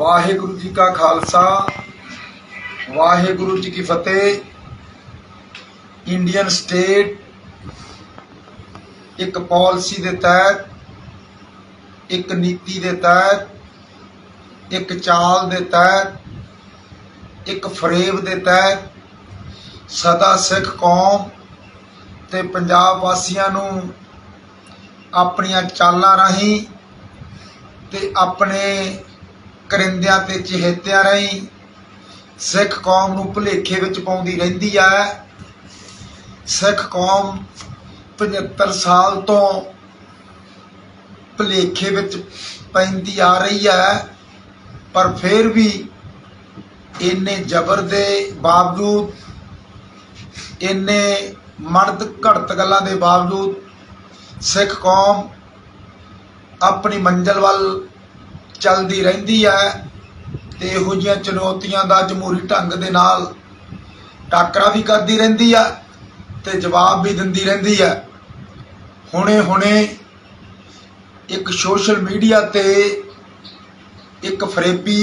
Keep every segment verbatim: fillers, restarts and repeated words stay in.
वाहेगुरु जी का खालसा, वाहेगुरु जी की फतेह। इंडियन स्टेट एक पॉलिसी के तहत, एक नीति के तहत, एक चाल के तहत, एक फ्रेम के तहत सदा सिख कौम ते पंजाब वासियां नूं अपनियां चालां राहीं ते अपने करिंदियां ते चहेतियां राहीं सिख कौम नूं भुलेखे विच पाउंदी रहिंदी है। सिख कौम पचहत्तर साल तो भुलेखे विच पैंदी आ रही है, पर फिर भी इन्ने जबर दे बावजूद, इन्ने मर्द घड़त गल्लां दे बावजूद सिख कौम अपनी मंजिल वल चलती रहिंदी है। तो इहो जिहियां चुनौतियां दा जमहूरी ढंग दे नाल टाकरा भी करती रहिंदी है तो जवाब भी दिंदी रहिंदी है। हुणे हुणे एक सोशल मीडिया ते एक फरेबी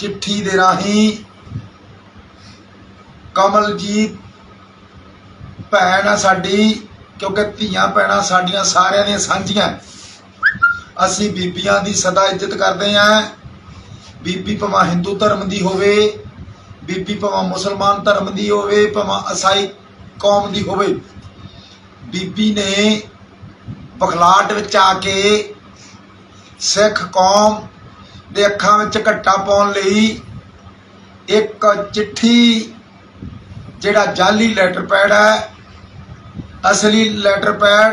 चिट्ठी दे राहीं कमलजीत भैन आ साडी, क्योंकि धीआं भैणां साडियां सारियां दियां सांझियां, असी बीबियां दी सदा इज्जत करते हैं। बीबी भावें हिंदू धर्म की होवे, बीबी भावें मुसलमान धर्म की होवे, भावें ईसाई कौम की होवे, बीबी ने बखलाट विच आके सिख कौम दे अखां विच घट्टा पाउण लई एक चिट्ठी जिहड़ा जाली लैटर पैड है, असली लैटर पैड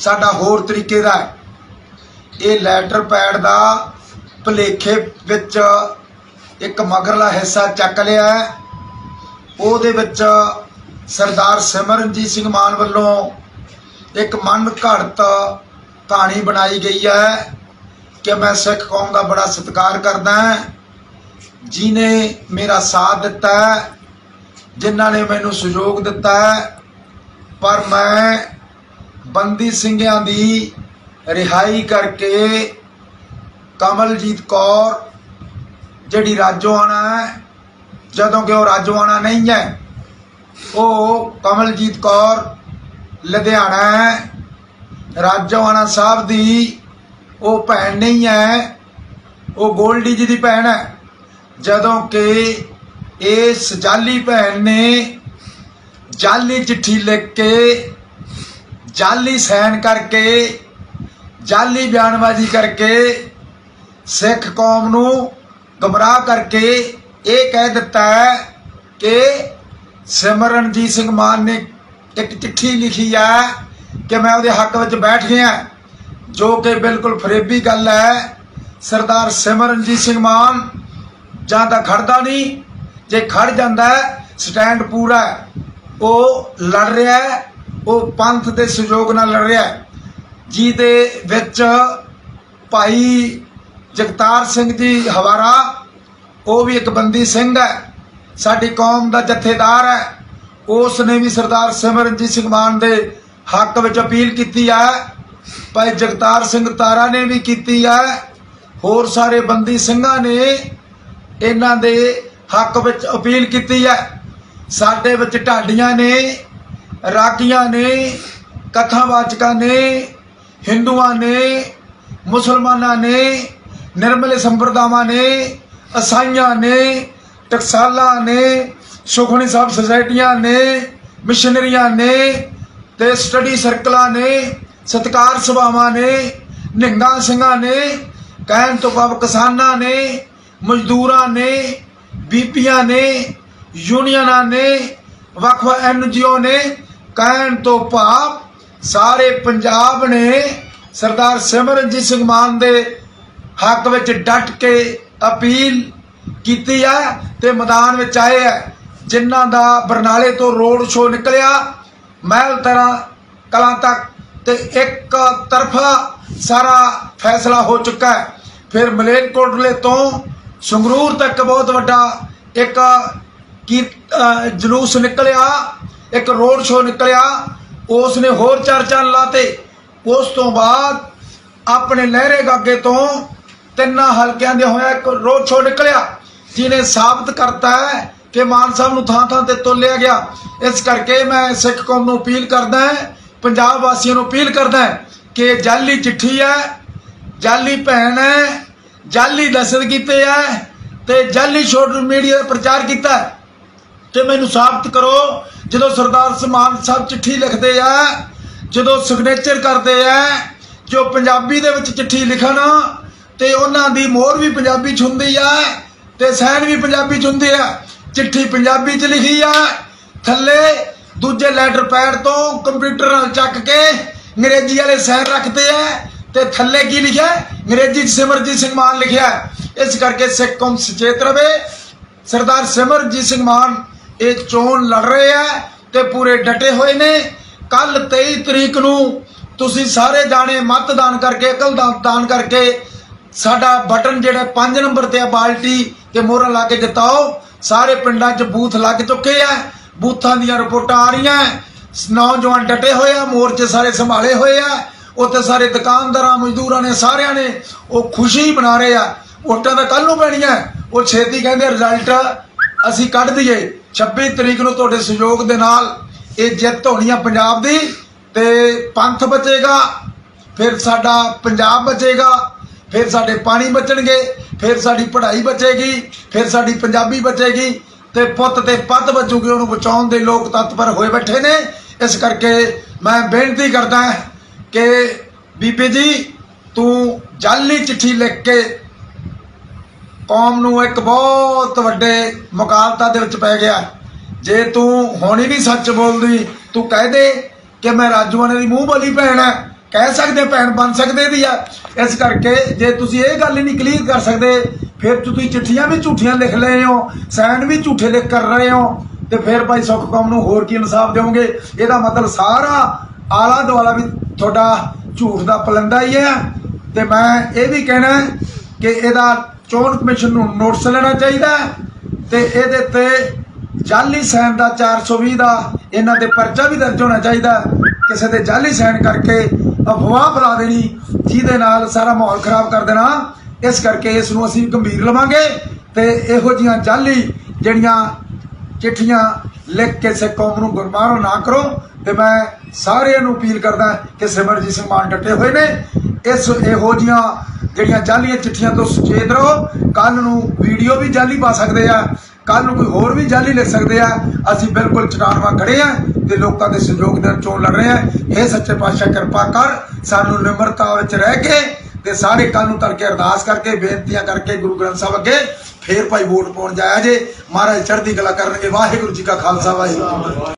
साडा होर तरीके दा है। ये लैटर पैड का भुलेखे विच एक मगरला हिस्सा चक लिया है। उहदे विच सरदार सिमरनजीत सिंह मान वल्लों एक मन घड़त कहानी बनाई गई है कि मैं सिख कौम का बड़ा सत्कार करदा है, जिने मेरा साथ दिता है, जिन्हों ने मैनू सहयोग दिता है, पर मैं बंदी सिंघियां दी रिहाई करके कमलजीत कौर जिहड़ी राजोआणा है, जदों कि वह राजोआणा नहीं है, वो कमलजीत कौर लुधियाणा है। राजोआणा साहब दी वो भैन नहीं है, वो गोल्डी जी की भैन है, जदों कि इस जाली भैन ने जाली चिट्ठी लिख के, जाली साइन करके, जाली बयानबाजी करके सिख कौम नू गमराह करके ये कह दिता है कि सिमरनजीत सिंह मान ने एक चिट्ठी लिखी है कि मैं उहदे हक विच बैठ गया, जो कि बिल्कुल फरेबी गल है। सरदार सिमरनजीत सिंह मान जां तां खड़दा नहीं, जे खड़ जाता है स्टैंड पूरा है। वो लड़ रहा है, वो पंथ के सहयोग नाल लड़ रहा है, जिहदे विच भाई जगतार सिंह जी हवारा, वो भी एक बंदी सिंह है, साडी कौम का जथेदार है, उसने भी सरदार सिमरनजीत सिंह मान के हक में अपील की है। भाई जगतार सिंह तारा ने भी की है, होर सारे बंदी सिंघां ने इन्हां दे हक में अपील की है। साडे विच ढाडियां ने, रागियां ने, कथावाचकां ने, हिंदुआं ने, मुसलमानां ने, निर्मले संप्रदायां ने, ईसाइयां ने, टकसालां ने, सुखनी साहब सोसाइटियां ने, मिशनरियां ने, ते स्टडी सर्कलां ने, सत्कार सभावां ने, निहंगा सिंघां ने, कहण तो भाव किसानां ने, मजदूरां ने, बीबियां ने, यूनियनां ने, वक्फ एन जी ओ ने, कहण तो भाव सारे पंजाब ने सरदार सिमरनजीत सिंह मान के हक में डट के अपील की है तो मैदान में आए है। जिन्हां दा बरनाले तो रोड शो निकलिया, महल तरह कलां तक ते एक तरफा सारा फैसला हो चुका है। फिर मलेरकोटले तो संगरूर तक बहुत वड्डा एक की जलूस निकलिया, एक रोड शो निकलिया, उसने होर चार चंद लाते। उस तो बाद अपने लहरेगागे तो तीन हलकों दे होया एक रोड शो निकलिया जिन्हें साबित करता है कि मान साहब नूं थां थां ते तोलिया गया। इस करके मैं सिख कौम नूं अपील करदा है, पंजाब वासियों नूं अपील करदा है कि जाली चिट्ठी है, जाली भैन है, जाली दहशत कीते है ते जाली सोशल मीडिया प्रचार किया ते मैनूं साबित करो। जो सरदार मान साहब चिट्ठी लिखते है, जो सिग्नेचर करते है, जो पंजाबी दे विच चिट्ठी लिखन ते उन्हां दी मोहर भी पंजाबी च हुंदी है ते साइन भी पंजाबी च हुंदे आ। चिट्ठी पंजाबी च लिखी है, थले दूजे लैटर पैड तो कंप्यूटर नाल चक के अंग्रेजी वाले साइन रखते है ते थले की लिखा अंग्रेजी सिमरजीत सिंह मान लिखा। इस करके सिख कौम सचेत रहे। सरदार सिमरजीत सिंह मान ये चोन लड़ रहे है ते पूरे डटे हुए ने। कल तेईस तरीक नूं तुसी सारे जाने मतदान करके अकल दान करके साडा बटन जिहड़ा पांच नंबर ते बाल्टी ते मोहरा ला के जिताओ। सारे पिंडां च बूथ लग चुके हैं, बूथां दीयां रिपोर्टां आ रही हैं। नौजवान डटे होए आ, मोर्चे सारे संभाले होए आ। उत्थे सारे दुकानदारां मजदूरां ने सारियां ने वो खुशी मना रहे आ। वोटां तां कल नूं पैणीआं, वो छेती कहंदे रिजल्ट असीं कढ दईए। छब्बीस तरीक नूं तुहाडे सहयोग दे नाल इह जित होणी आ पंजाब दी ते पंथ बचेगा, फिर साडा पंजाब बचेगा, फिर साडे पानी बचणगे, फिर साडी पढ़ाई बचेगी, फिर साडी पंजाबी बचेगी ते पुत्त ते पत्त बचूगी। उन्होंने बचाने के लोग तत्पर होए बैठे ने। इस करके मैं बेनती करदा कि बीबी जी तू जाली चिट्ठी लिख के कौम नूं एक बहुत वड्डे मुकाबला दे विच पै गया। जे तू हुण ही नहीं सच बोलदी तू कह दे कि मैं राजूआने की मूँह बोली भैन है, कह सकते भैन बन सकते दी है। इस करके जे तुसी ये गल ही नहीं क्लीयर कर सकते फिर तुसी चिट्ठियां भी झूठियां लिख रहे हो, साइन भी झूठे लिख कर रहे हो तो फिर भाई सिख कौम नूं होर की इंसाफ देवोंगे। इहदा मतलब सारा आला दुआला भी थोड़ा झूठ का पलंदा ही है। तो मैं ये भी कहना कि इहदा चोण कमीशन नूं नोटिस लेना चाहिए तो ये जाली सैन का चार सौ भी का इन्हों पर परचा भी दर्ज होना चाहिए। किसी के जाली सैन करके अफवाह फैला देनी जिहदे नाल सारा माहौल खराब कर देना। इस करके इसनूं असीं गंभीर लवांगे ते इहो जिहियां जाली जिहड़ियां चिट्ठियां लिख के सिख कौम नूं गुरमारो ना करो। तो मैं सारिआं नूं अपील करदा कि सिमरजीत सिंह मान डटे होए ने, इस इहो जिहियां जिहड़ियां जाली चिट्ठियां तो सुचेत रहो। कल नूं वीडियो भी जाली पा सकदे आ, कल कोई होर भी जाली लिख सकते हैं। असीं बिल्कुल चटानवा खड़े हैं तो लोगों के सहयोग के चोन लड़ रहे हैं। हे सच्चे पातशाह कृपा कर सानू निमरता विच रह के ते सारे कल नूं तड़के अरदास करके बेनतियां करके गुरु ग्रंथ साहब अगे फिर भाई वोट पाउण जाया जे। महाराज चढ़दी कला करनगे। वाहिगुरू जी का खालसा वाहिगुरू।